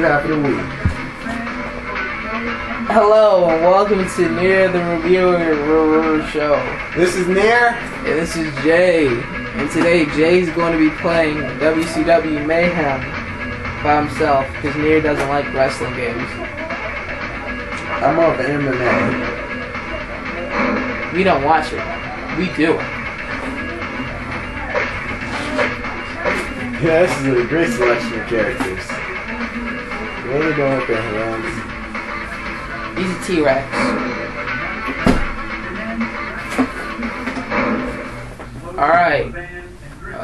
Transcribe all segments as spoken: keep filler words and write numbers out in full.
You have for the week. Hello and welcome to Near the Reviewer Show. This is Near. And this is Jay. And today Jay's going to be playing W C W Mayhem by himself because Near doesn't like wrestling games. I'm on the M M A. We don't watch it. We do it. Yeah, this is a great selection of characters. Where are they going with their hands? He's a T-Rex. Alright. Uh,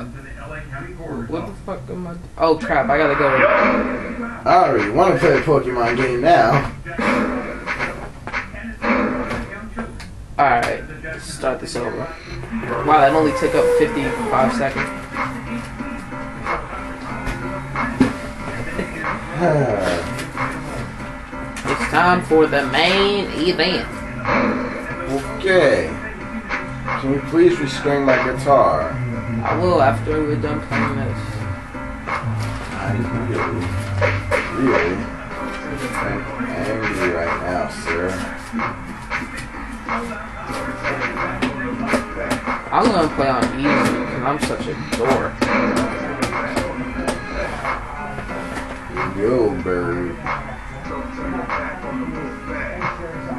what the fuck am I... Oh crap, I gotta go. I already want to play a Pokemon game now. Alright, let's start this over. Wow, that only took up fifty-five seconds. It's time for the main event. Okay. Can you please restring my guitar? I will after we're done playing this. I'm really, really angry right now, sir. I'm gonna play on easy because I'm such a dork. Yo, bird.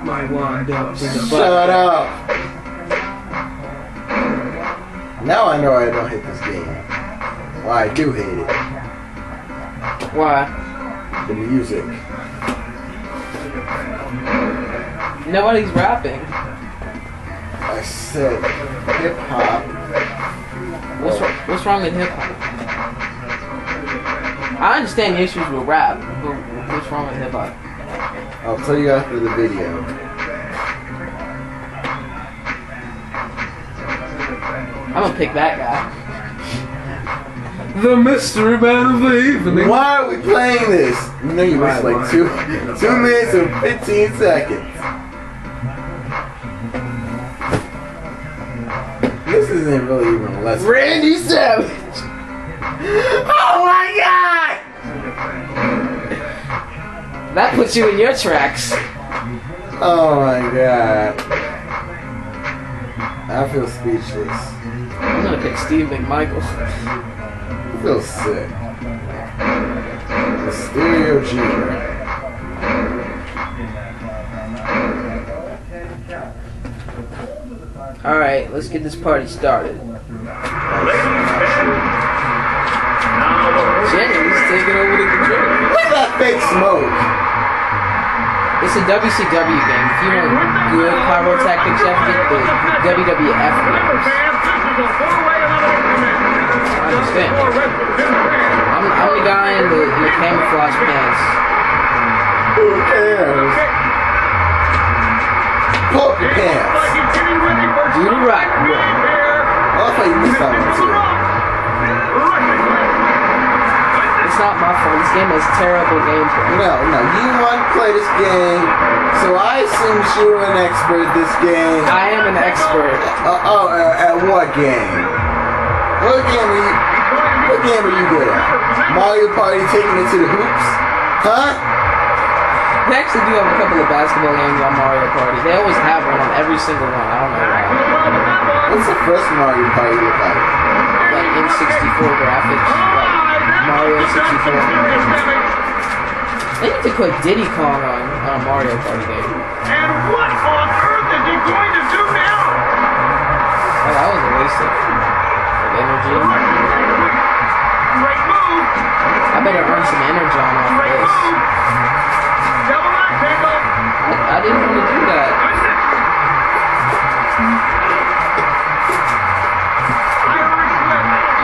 My wand up. Shut up. Now I know I don't hate this game. Well, I do hate it. Why? The music. Nobody's rapping. I said hip hop. What's wrong, what's wrong with hip hop? I understand the issues with rap, but what's wrong with hip hop? I'll tell you after the video. I'm gonna pick that guy. The mystery man of the evening. Why are we playing this? You know you missed like two, two minutes and fifteen seconds. This isn't really even less. Randy Savage. Oh my god! That puts you in your tracks. Oh my god. I feel speechless. I'm gonna pick Steve McMichael. I feel sick. The Stereo Junior. Alright, let's get this party started. Jenny's taking over the control. What's that fake smoke? It's a W C W game. If you want good pyrotechnics, you have to get the W W F games. I understand. I'm, I'm the guy in the, in the camouflage pants. Who cares? Poke your pants. Do the right one. I'll play you something too. It's not my fault. This game has terrible gameplay. No, no. You want to play this game, so I assume you're an expert at this game. I am an expert. Uh, oh, uh, at what game? What game are you? What game are you good at? Mario Party, taking it to the hoops? Huh? They actually do have a couple of basketball games on Mario Party. They always have one on every single one. I don't know why. What's the first Mario Party look like? Like N sixty-four graphics. Like Mario sixty-four. They need to put Diddy Kong on, on a Mario Party game. And what on earth is he going to do now? Oh, that was a waste of, of energy. Great move. I better earn some energy on all this. I, I didn't want to do that.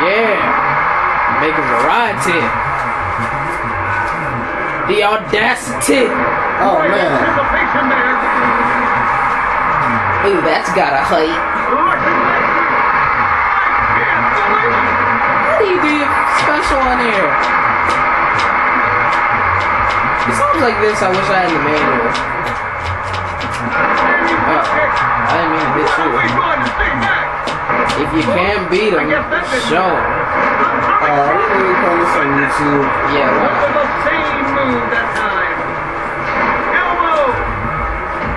Yeah. Make a variety. The audacity. Oh man. Ooh, that's gotta hate. What do you do special on here? It sounds like this. I wish I had the manual. Oh, I didn't mean to hit you. If you can beat him, show him. Uh, I'm gonna call this on YouTube. Yeah, move that time. Elbow!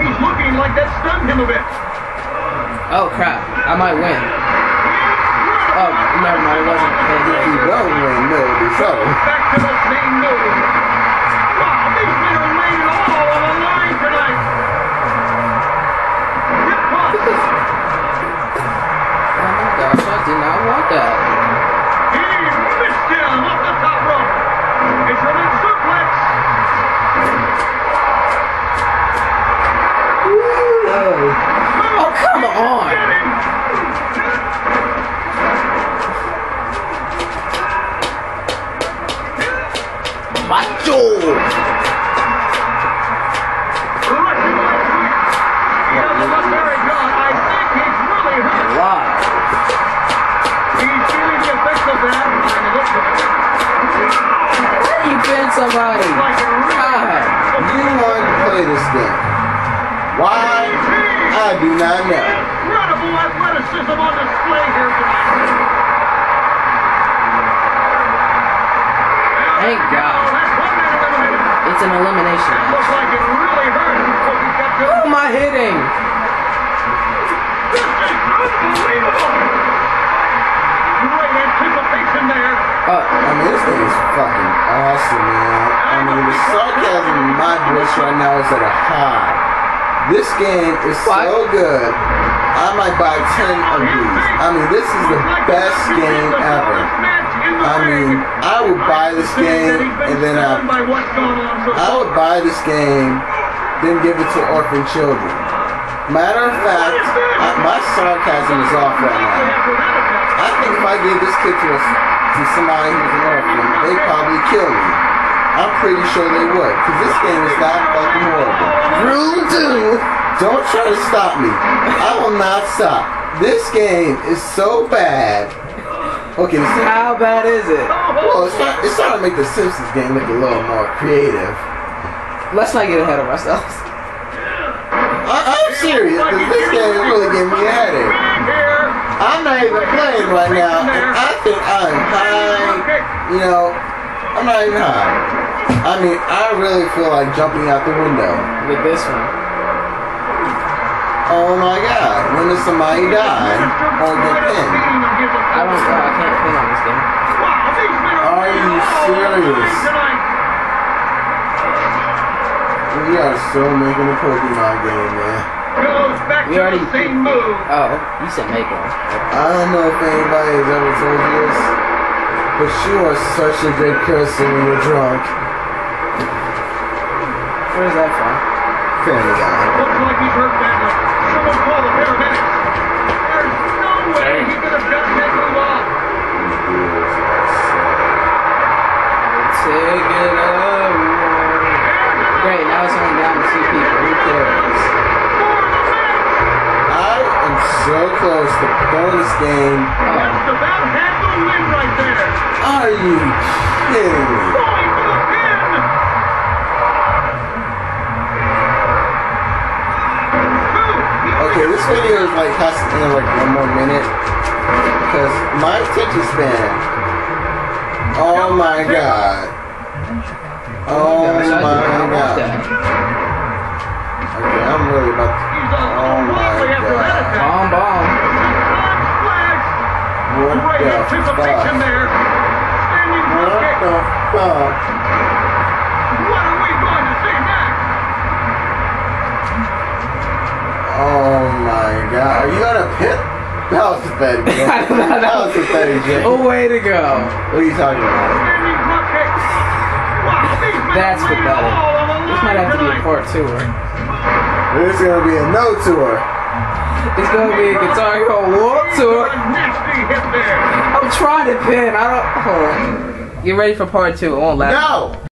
He's looking like that stunned him a bit. Oh, crap. I might win. Oh, no, no, it wasn't. If you don't win, no, it'll be so. Back to the same move. Wow, these men are laying all on the line tonight. Rip off. Oh, my gosh, I did not want that. Somebody, God, you want to play this game? Why? I do not know. Incredible athleticism on display here tonight. Thank God. It's an elimination. It looks like it really hurt. Who am I hitting? This is unbelievable. Great anticipation there. Oh, I mean, this thing is fucking awesome, man. I mean, the sarcasm in my voice right now is at a high. This game is so good. I might buy ten of these. I mean, this is the best game ever. I mean, I would buy this game and then I, I would buy this game, then give it to orphan children. Matter of fact, I, my sarcasm is off right now. I think if I gave this kid to a to somebody who's an orphan, they'd probably kill me. I'm pretty sure they would, because this game is not fucking horrible. Rule two, don't try to stop me. I will not stop. This game is so bad. Okay, the Simpsons, how bad is it? Well, it's not, it's trying to make the Simpsons game look a little more creative. Let's not get ahead of ourselves. I, I'm serious, because this game is really giving me a headache. I'm not even playing right now, and I think I'm high, you know, I'm not even high. I mean, I really feel like jumping out the window. With this one. Oh my God, when does somebody die or get pinned? I don't know, I can't pin on this game. Are you serious? We are still making a Pokemon game, man. We already same move. Oh, you said make one. I don't know if anybody has ever told you this, but you are such a good person when you're drunk. Where's that from? Family Guy. Looks like he's hurt badly. Someone call the paramedics. There's no way he could have gotten that move off. Take it away. Great, now it's only down to two people. Who cares? So close to bonus game. That's about half a win right there. Are you kidding me? Going for the pin. Okay, this video is like has to end like one more minute because my attention span. Oh my God. Oh my God. Okay, I'm really about to. Oh my God. Bomb, bomb. What the fuck? What the fuck? What are we going to see next? Oh my God. Are you on a pit? That was pathetic. That was pathetic, Jay. A way to go. What are you talking about? That's pathetic. This might have to be a part two. This is going to be a no tour. It's gonna be a Guitar Hero World Tour. I'm trying to pin. I don't. Hold on. Get ready for part two. It won't last. No.